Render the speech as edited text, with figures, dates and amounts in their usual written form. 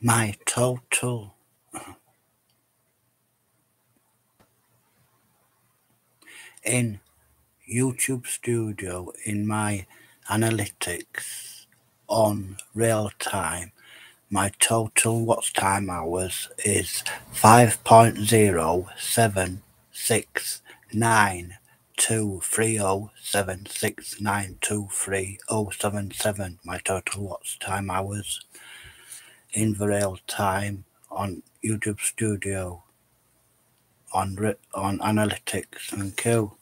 my total in YouTube Studio in my analytics on real time. My total watch time hours is 5.07692307692307 my total watch time hours in the real time on YouTube Studio on analytics. Thank you.